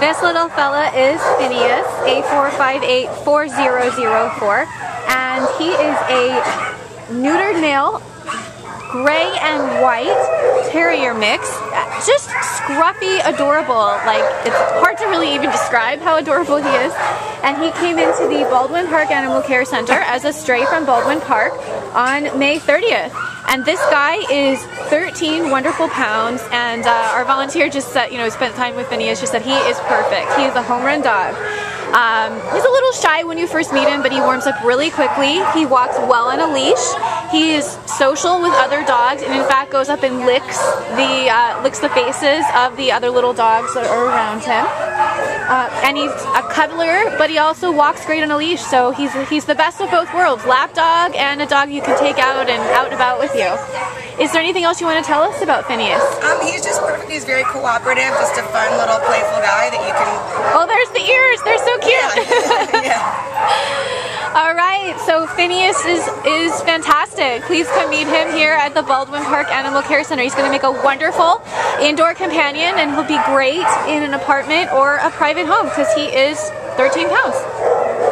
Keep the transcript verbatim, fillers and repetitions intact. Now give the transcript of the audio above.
This little fella is Phineas, A four five eight four zero zero four, and he is a neutered male, gray and white, terrier mix. Just scruffy, adorable. Like, it's hard to really even describe how adorable he is. And he came into the Baldwin Park Animal Care Center as a stray from Baldwin Park on May thirtieth. And this guy is thirteen wonderful pounds, and uh, our volunteer just said, you know, spent time with Phineas, just said he is perfect. He is a home run dog. Um, he's a little shy when you first meet him, but he warms up really quickly. He walks well on a leash. He is social with other dogs, and in fact goes up and licks the uh, licks the faces of the other little dogs that are around him. Uh, and he's a cuddler, but he also walks great on a leash, so he's he's the best of both worlds: lap dog and a dog you can take out and out and about with you. Is there anything else you want to tell us about Phineas? Um, he's just perfect. He's very cooperative, just a fun little playful guy that you can. Oh, there's the ears. They're so cute. Yeah. Yeah. All right. So Phineas is is fantastic. Please come meet him here at the Baldwin Park Animal Care Center. He's going to make a wonderful indoor companion, and he'll be great in an apartment or a private home because he is thirteen pounds.